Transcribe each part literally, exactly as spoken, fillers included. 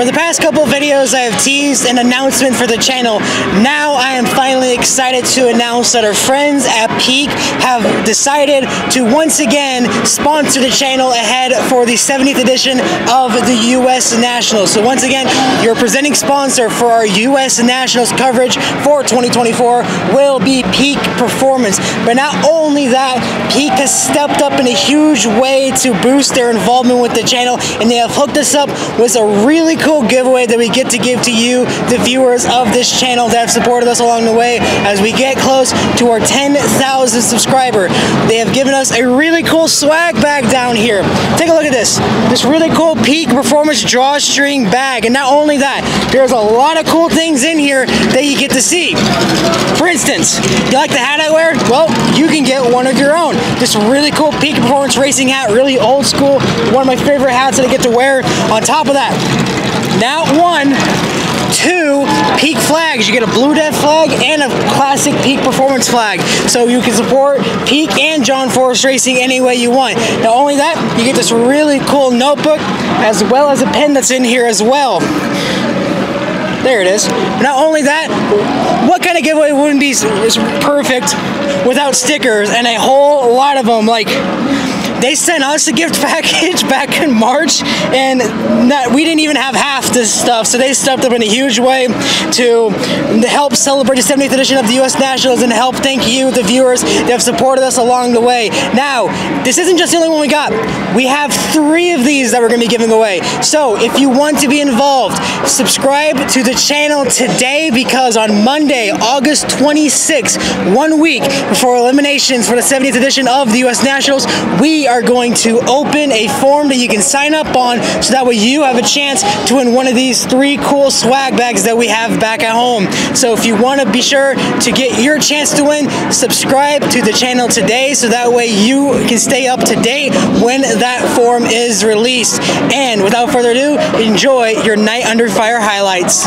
For the past couple videos, I have teased an announcement for the channel. Now I am finally excited to announce that our friends at Peak have decided to once again sponsor the channel ahead for the seventieth edition of the U S Nationals. So once again, your presenting sponsor for our U S Nationals coverage for twenty twenty-four will be Peak Performance. But not only that, Peak has stepped up in a huge way to boost their involvement with the channel, and they have hooked us up with a really cool giveaway that we get to give to you, the viewers of this channel that have supported us along the way as we get close to our ten thousand subscriber. They have given us a really cool swag bag down here. Take a look at this. This really cool Peak Performance drawstring bag. And not only that, there's a lot of cool things in here that you get to see. For instance, you like the hat I wear? Well, you can get one of your own. This really cool Peak Performance racing hat, really old school, one of my favorite hats that I get to wear. On top of that, not one, two Peak flags. You get a Blue Death flag and a classic Peak Performance flag. So you can support Peak and John Forrest Racing any way you want. Not only that, you get this really cool notebook as well as a pen that's in here as well. There it is. Not only that, what kind of giveaway wouldn't be perfect without stickers and a whole lot of them? Like, they sent us a gift package back in March, and that we didn't even have half this stuff, so they stepped up in a huge way to help celebrate the seventieth edition of the U S Nationals and help thank you, the viewers, that have supported us along the way. Now, this isn't just the only one we got. We have three of these that we're going to be giving away. So, if you want to be involved, subscribe to the channel today, because on Monday, August twenty-sixth, one week before eliminations for the seventieth edition of the U S Nationals, we are are going to open a form that you can sign up on, so that way you have a chance to win one of these three cool swag bags that we have back at home. So if you want to be sure to get your chance to win, subscribe to the channel today, so that way you can stay up to date when that form is released. And without further ado, enjoy your Night Under Fire highlights.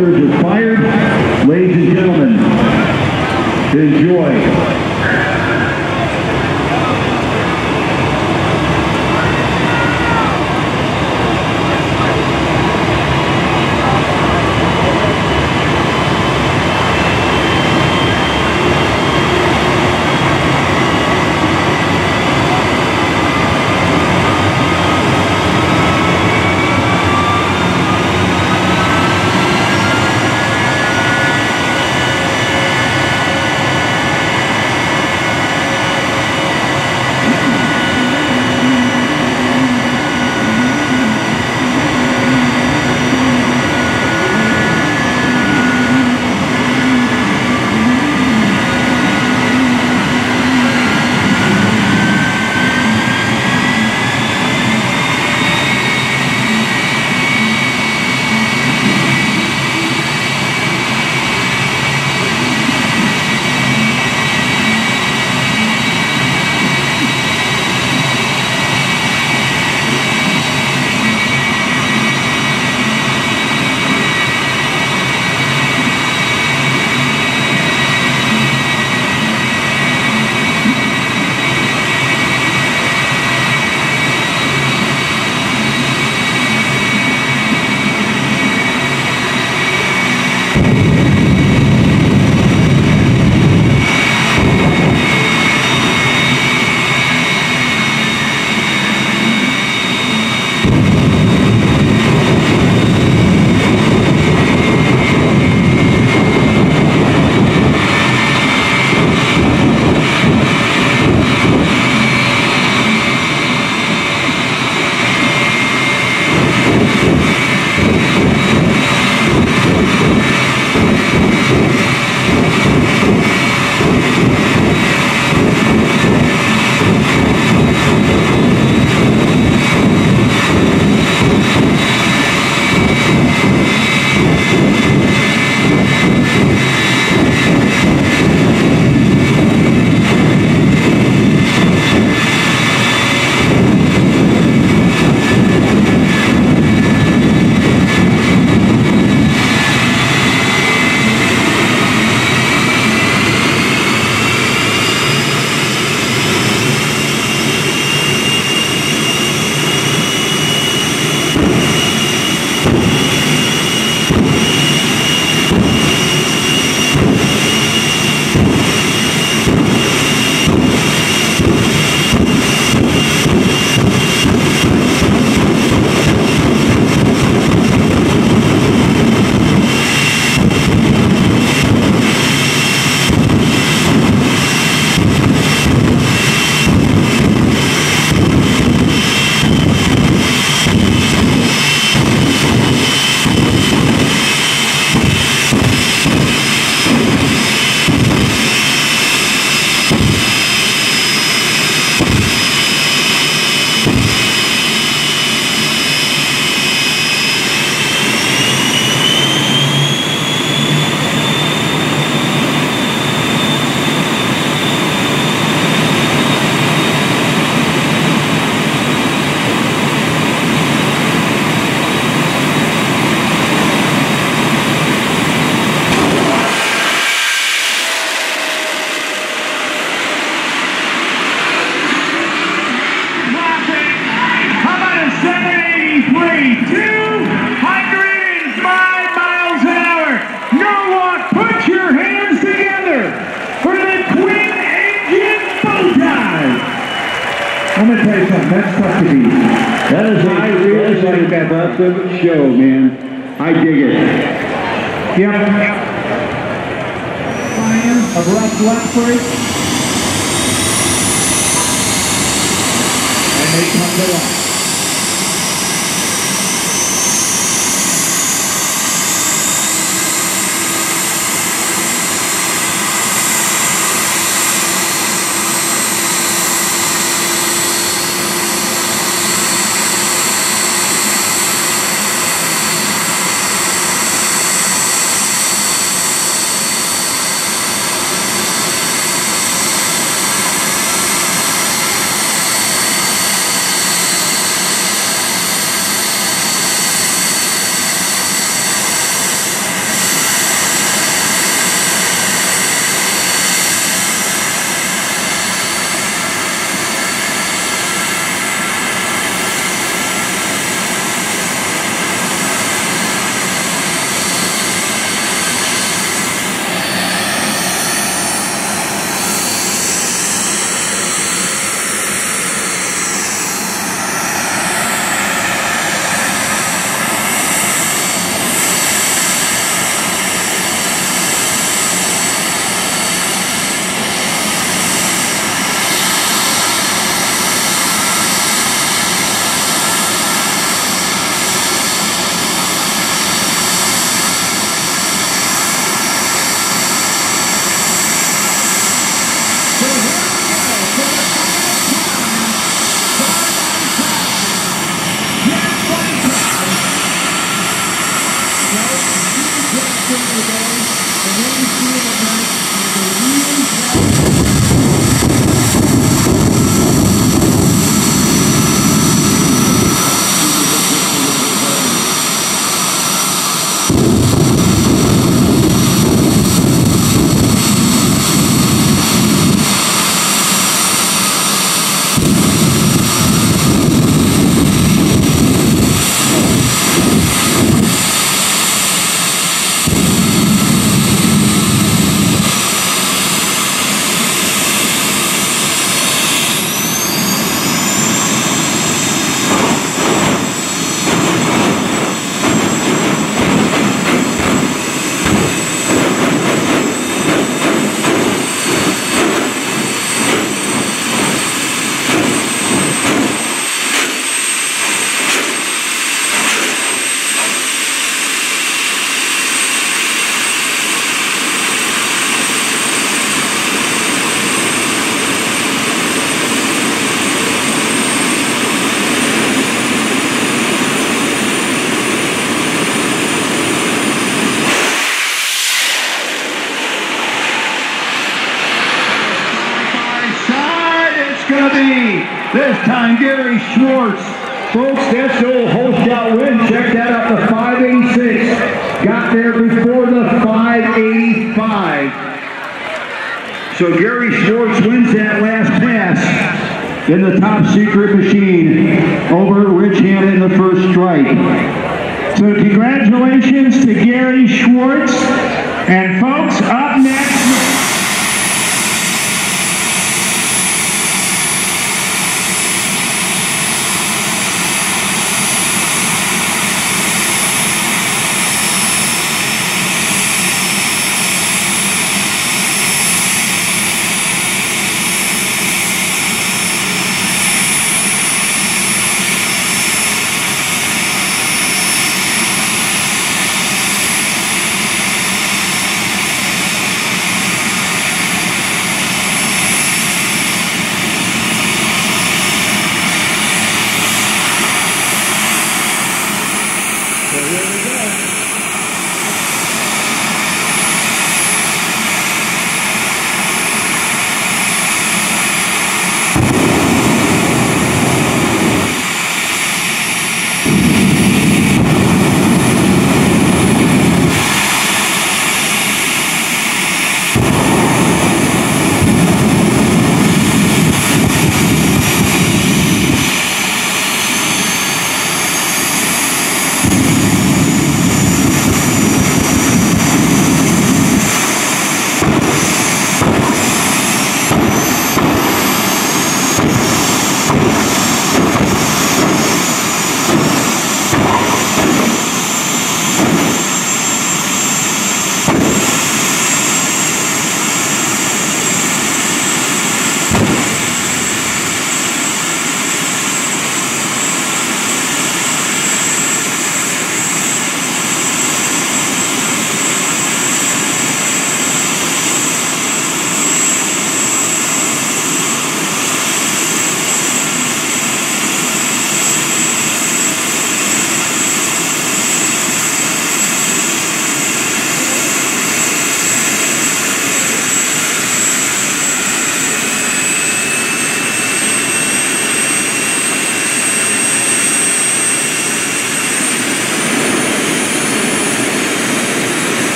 motors are fired. Ladies and gentlemen, enjoy. I'm going to tell you something, that's tough to beat. That is a, I really like that last show, man. I dig it. Yep. Yep. Fire of left, left break. And they come to life. This time, Gary Schwartz. Folks, that's old whole shot win. Check that out, the five eighty-six. Got there before the five eighty-five. So Gary Schwartz wins that last pass in the top secret machine over Rich Hammond in the first strike. So congratulations to Gary Schwartz. And folks, up next...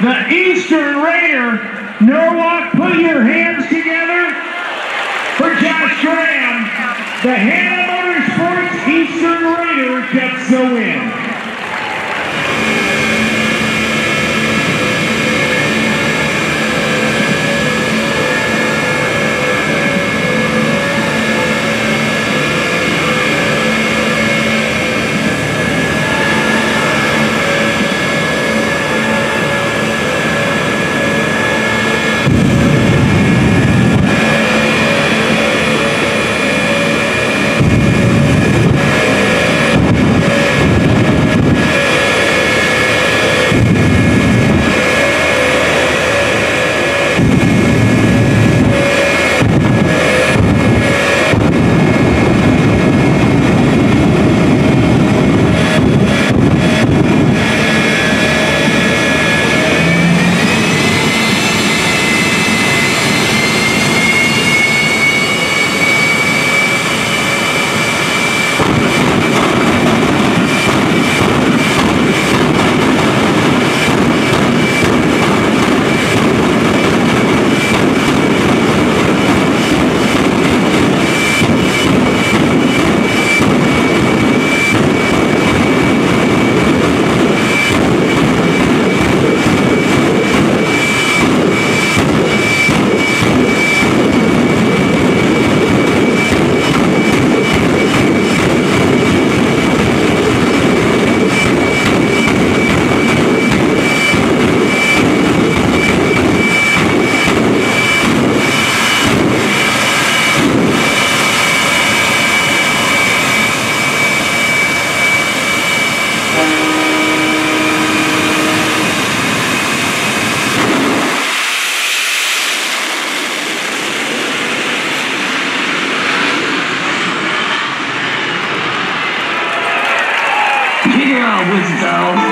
The Eastern Raider, Norwalk, put your hands together for Josh Ram. The Hannah Motorsports Eastern Raider gets the win. I was down.